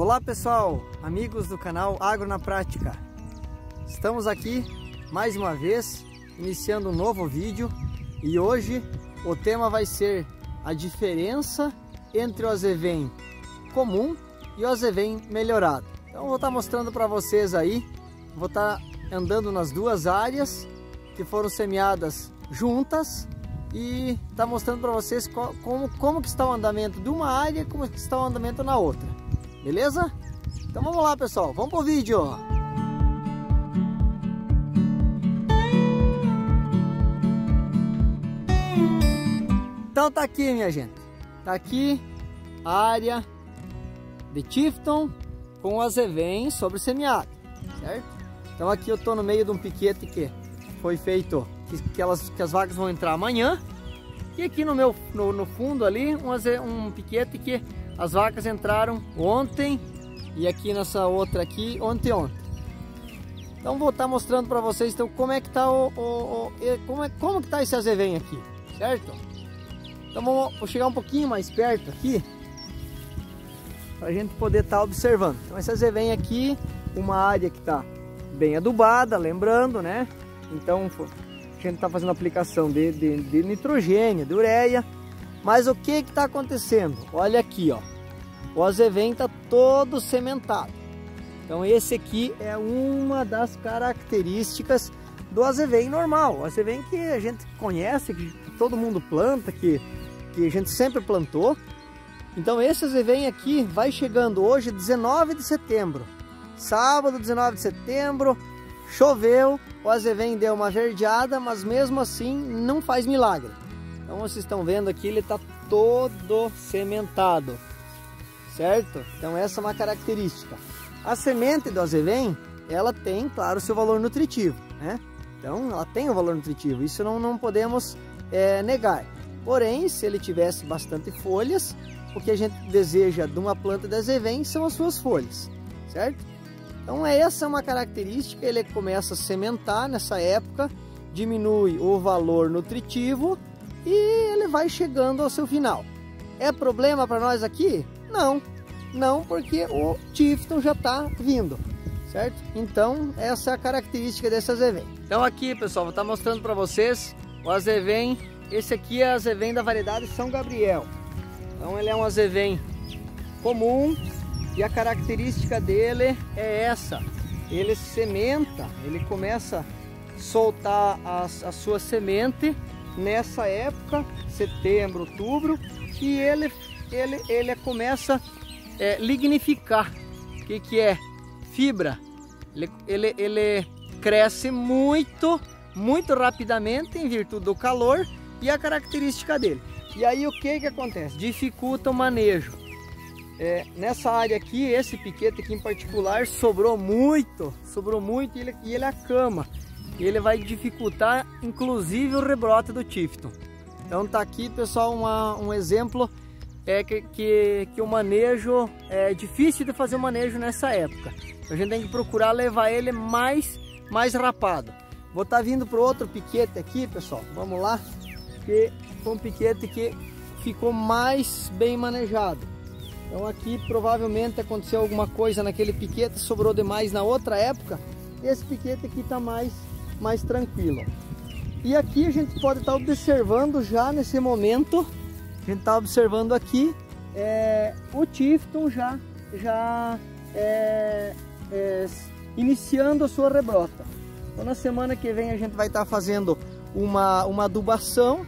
Olá pessoal, amigos do canal Agro na Prática. Estamos aqui mais uma vez, iniciando um novo vídeo, e hoje o tema vai ser a diferença entre o azevém comum e o azevém melhorado. Então eu vou estar mostrando para vocês aí, vou estar andando nas duas áreas que foram semeadas juntas e tá mostrando para vocês como que está o andamento de uma área e como que está o andamento na outra. Beleza? Então vamos lá pessoal, vamos pro vídeo! Então tá aqui, minha gente, tá aqui a área de Tifton com o azevém sobre semiárido, certo? Então aqui eu tô no meio de um piquete que foi feito, que as vagas vão entrar amanhã, e aqui no fundo ali um piquete que as vacas entraram ontem, e aqui nessa outra aqui, ontem. Então vou estar mostrando para vocês então como é que tá como que tá esse azevém aqui, certo? Então vou chegar um pouquinho mais perto aqui para a gente poder estar observando. Então esse azevém aqui, uma área que está bem adubada, lembrando, né? Então a gente está fazendo aplicação de nitrogênio, de ureia. Mas o que está acontecendo? Olha aqui, ó, o azevém está todo sementado. Então esse aqui é uma das características do azevém normal. O azevém que a gente conhece, que todo mundo planta, que a gente sempre plantou. Então esse azevém aqui vai chegando hoje, 19 de setembro. Sábado, 19 de setembro, choveu, o azevém deu uma verdeada, mas mesmo assim não faz milagre. Então vocês estão vendo aqui, ele está todo sementado, certo? Então essa é uma característica. A semente do azevém, ela tem, claro, seu valor nutritivo, né? Então ela tem o valor nutritivo, isso não podemos negar. Porém, se ele tivesse bastante folhas, o que a gente deseja de uma planta de azevém são as suas folhas, certo? Então essa é uma característica, ele começa a sementar nessa época, diminui o valor nutritivo, e ele vai chegando ao seu final. É problema para nós aqui? Não, porque o Tifton já está vindo, certo? Então essa é a característica desse azevém. Então aqui pessoal, vou estar mostrando para vocês o azevém. Esse aqui é azevém da variedade São Gabriel. Então ele é um azevém comum e a característica dele é essa. Ele sementa, ele começa a soltar a sua semente nessa época, setembro, outubro, e ele começa a lignificar. O que é? Fibra. Ele cresce muito rapidamente em virtude do calor e a característica dele. E aí o que acontece? Dificulta o manejo. Nessa área aqui, esse piquete aqui em particular, sobrou muito e ele acama. E ele vai dificultar, inclusive, o rebrote do Tifton. Então tá aqui, pessoal, um exemplo que o manejo é difícil de fazer o manejo nessa época. A gente tem que procurar levar ele mais rapado. Vou estar vindo para outro piquete aqui, pessoal. Vamos lá, que foi um piquete que ficou mais bem manejado. Então aqui provavelmente aconteceu alguma coisa naquele piquete, sobrou demais na outra época. Esse piquete aqui está mais tranquilo. E aqui a gente pode estar observando já nesse momento, a gente está observando aqui o Tifton já iniciando a sua rebrota. Então na semana que vem a gente vai estar fazendo uma adubação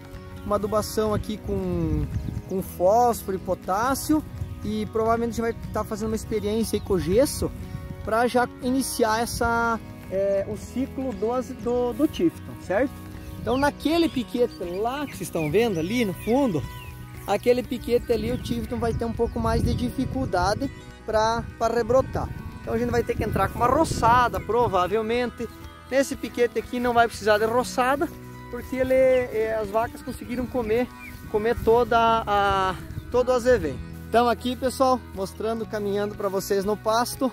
aqui com fósforo e potássio, e provavelmente a gente vai estar fazendo uma experiência aí com gesso para já iniciar o ciclo do Tifton, certo? Então naquele piquete lá que vocês estão vendo ali no fundo, aquele piquete ali, o Tifton vai ter um pouco mais de dificuldade para rebrotar. Então a gente vai ter que entrar com uma roçada, provavelmente. Nesse piquete aqui não vai precisar de roçada, porque as vacas conseguiram comer todo o azevém. Então aqui pessoal, mostrando, caminhando para vocês no pasto.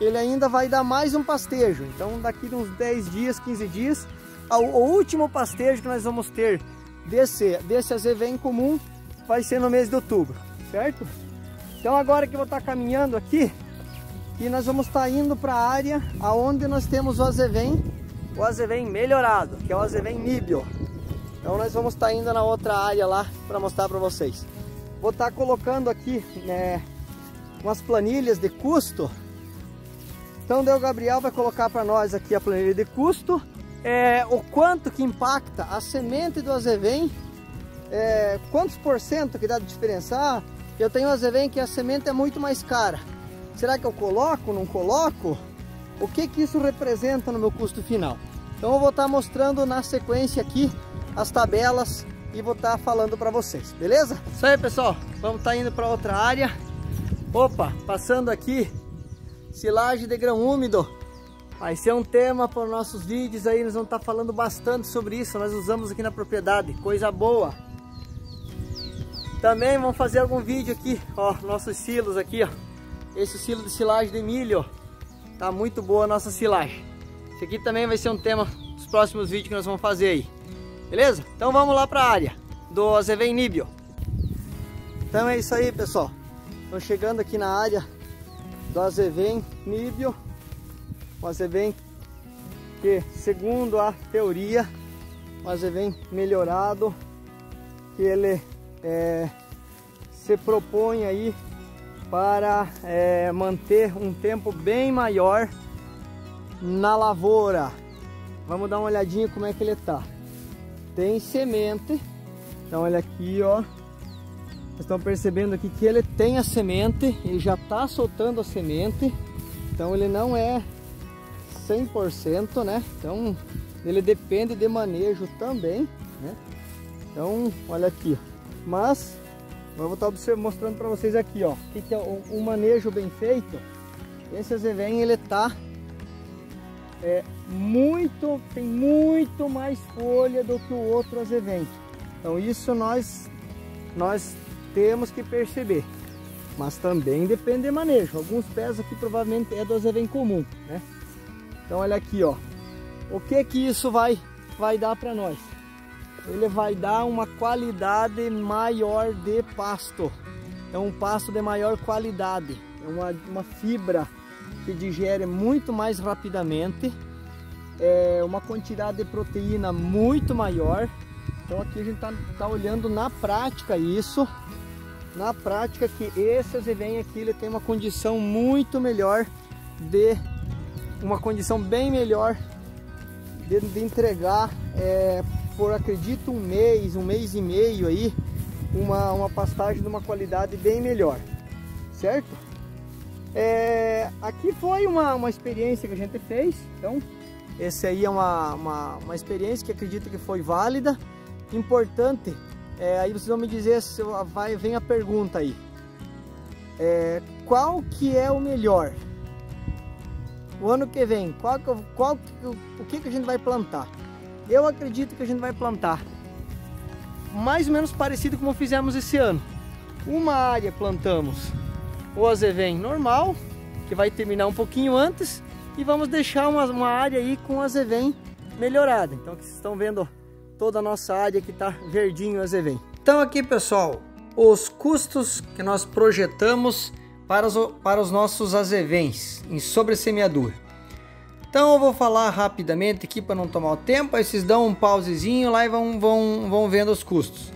Ele ainda vai dar mais um pastejo, então daqui uns 10 dias, 15 dias, o último pastejo que nós vamos ter desse azevém comum vai ser no mês de outubro, certo? Então agora que eu vou estar caminhando aqui, e nós vamos estar indo para a área aonde nós temos o azevém melhorado, que é o azevém Nibbio. Então nós vamos estar indo na outra área lá para mostrar para vocês. Vou estar colocando aqui, né, umas planilhas de custo. Então o Gabriel vai colocar para nós aqui a planilha de custo, o quanto que impacta a semente do azevém, quantos por cento que dá de diferença. Eu tenho azevém que a semente é muito mais cara. Será que eu coloco, não coloco? O que que isso representa no meu custo final? Então eu vou estar mostrando na sequência aqui as tabelas e vou estar falando para vocês, beleza? Isso aí, pessoal, vamos estar indo para outra área. Opa, passando aqui, silagem de grão úmido. Vai ser um tema para os nossos vídeos aí, nós vamos estar falando bastante sobre isso, nós usamos aqui na propriedade, coisa boa. Também vamos fazer algum vídeo aqui, ó, nossos silos aqui, ó. Esse silo de silagem de milho, tá muito boa a nossa silagem. Isso aqui também vai ser um tema dos próximos vídeos que nós vamos fazer aí, beleza? Então vamos lá para a área do azevém Nibbio. Então é isso aí, pessoal. Estou chegando aqui na área do azevém Nibbio. O azevém que, segundo a teoria, o azevém melhorado, que ele se propõe aí para manter um tempo bem maior na lavoura. Vamos dar uma olhadinha como é que ele está. Tem semente, então olha aqui, ó, vocês estão percebendo aqui que ele tem a semente, ele já está soltando a semente, então ele não é 100%, né? Então ele depende de manejo também, né? Então olha aqui, mas eu vou estar mostrando para vocês aqui, ó, que é um manejo bem feito. Esse azevém, ele tá tem muito mais folha do que o outro azevém. Então isso nós temos que perceber. Mas também depende de manejo. Alguns pés aqui provavelmente é do azevém comum, né? Então olha aqui, ó, o que que isso vai dar para nós? Ele vai dar uma qualidade maior de pasto, é um pasto de maior qualidade, é uma fibra que digere muito mais rapidamente, é uma quantidade de proteína muito maior. Então aqui a gente tá olhando na prática isso, na prática, que esse azevém aqui ele tem uma condição muito melhor, uma condição bem melhor de entregar por, acredito, um mês e meio aí, uma pastagem de uma qualidade bem melhor, certo? Aqui foi uma experiência que a gente fez, então esse aí é uma experiência que acredito que foi válida, importante. Aí vocês vão me dizer, vem a pergunta aí, qual que é o melhor? O ano que vem, o que que a gente vai plantar? Eu acredito que a gente vai plantar mais ou menos parecido como fizemos esse ano. Uma área plantamos o azevém normal, que vai terminar um pouquinho antes, e vamos deixar uma área aí com azevém melhorado. Então aqui vocês estão vendo toda a nossa área que está verdinho o azevém. Então aqui, pessoal, os custos que nós projetamos para os nossos azevéns em sobressemeadura. Então eu vou falar rapidamente aqui para não tomar o tempo, aí vocês dão um pausezinho lá e vão vendo os custos.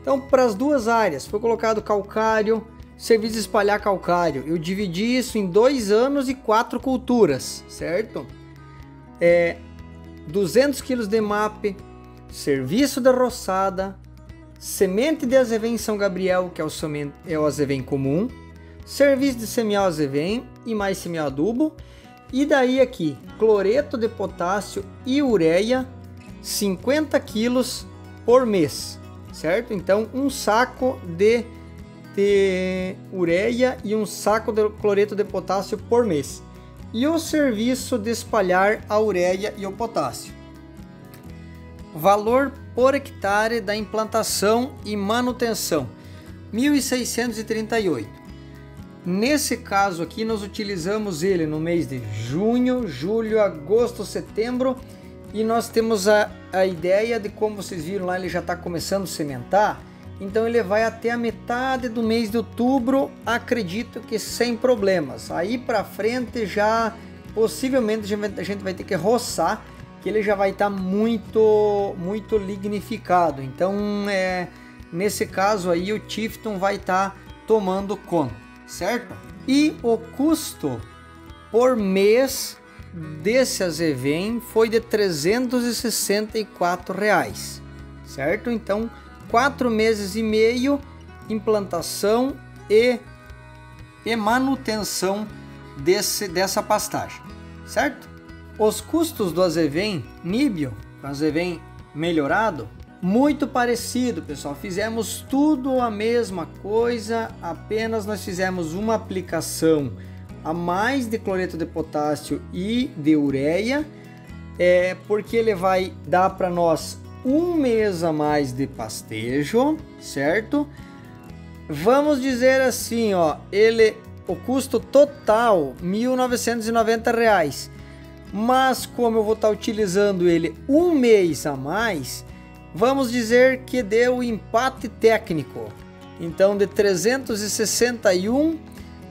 Então, para as duas áreas, foi colocado calcário, serviço de espalhar calcário. Eu dividi isso em 2 anos e 4 culturas, certo? 200 kg de MAP, serviço de roçada, semente de azevém São Gabriel, que é o azevém comum, serviço de semear azevém e mais semear adubo. E daí aqui, cloreto de potássio e ureia, 50 quilos por mês, certo? Então, um saco de ureia e um saco de cloreto de potássio por mês. E o serviço de espalhar a ureia e o potássio. Valor por hectare da implantação e manutenção, 1.638. Nesse caso aqui, nós utilizamos ele no mês de junho, julho, agosto, setembro, e nós temos a ideia de, como vocês viram lá, ele já está começando a sementar, Então ele vai até a metade do mês de outubro, acredito que sem problemas. Aí para frente já possivelmente a gente vai ter que roçar, que ele já vai estar muito lignificado. Então nesse caso aí o Tifton vai estar tomando conta, certo? E o custo por mês desse azevém foi de R$364, certo? Então 4,5 meses implantação e manutenção dessa pastagem, certo? Os custos do azevém Nibbio, azevém melhorado, muito parecido, pessoal. Fizemos tudo a mesma coisa, apenas nós fizemos uma aplicação a mais de cloreto de potássio e de ureia, porque ele vai dar para nós um mês a mais de pastejo, certo? Vamos dizer assim, ó, o custo total R$1.990, mas como eu vou estar utilizando ele um mês a mais, vamos dizer que deu um empate técnico, então de 361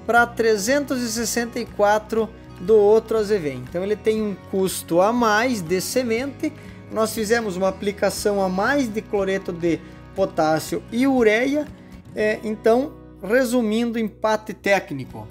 para 364 do outro azevém. Então ele tem um custo a mais de semente. Nós fizemos uma aplicação a mais de cloreto de potássio e ureia. Então, resumindo, empate técnico.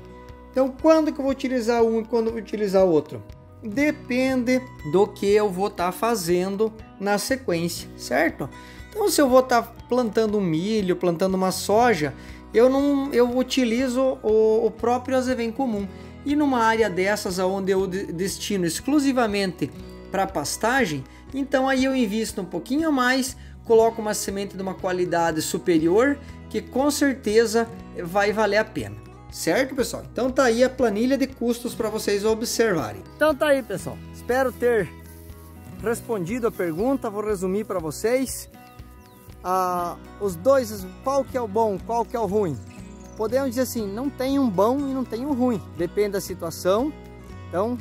Então, quando que eu vou utilizar um e quando eu vou utilizar o outro? Depende do que eu vou estar fazendo na sequência, certo? Então, se eu vou estar plantando um milho, plantando uma soja, eu utilizo o próprio azevém comum. E numa área dessas onde eu destino exclusivamente para pastagem, então aí eu invisto um pouquinho a mais, coloco uma semente de uma qualidade superior, que com certeza vai valer a pena, certo, pessoal? Então tá aí a planilha de custos para vocês observarem. Então tá aí, pessoal, espero ter respondido a pergunta. Vou resumir para vocês os dois, qual que é o bom, qual que é o ruim. Podemos dizer assim, não tem um bom e não tem um ruim, depende da situação. Então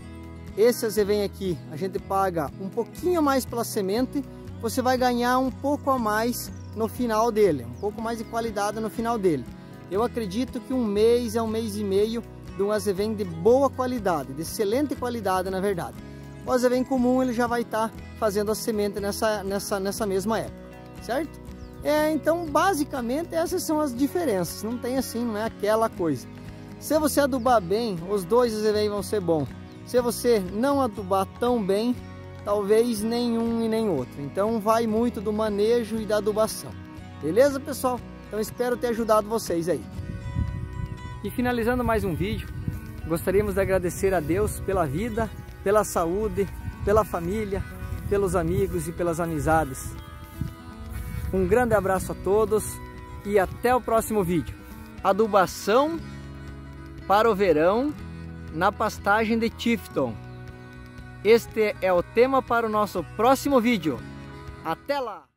esse azevém aqui, a gente paga um pouquinho mais pela semente, você vai ganhar um pouco a mais no final dele, um pouco mais de qualidade no final dele. Eu acredito que um mês é um mês e meio de um azevém de boa qualidade, de excelente qualidade, na verdade. O azevém comum ele já vai estar fazendo a semente nessa mesma época, certo? Então, basicamente, essas são as diferenças, não tem assim, não é aquela coisa. Se você adubar bem, os dois azevém vão ser bons. Se você não adubar tão bem, talvez nenhum e nem outro. Então vai muito do manejo e da adubação. Beleza, pessoal? Então espero ter ajudado vocês aí. E finalizando mais um vídeo, gostaríamos de agradecer a Deus pela vida, pela saúde, pela família, pelos amigos e pelas amizades. Um grande abraço a todos e até o próximo vídeo. Adubação para o verão na pastagem de Tifton. Este é o tema para o nosso próximo vídeo. Até lá!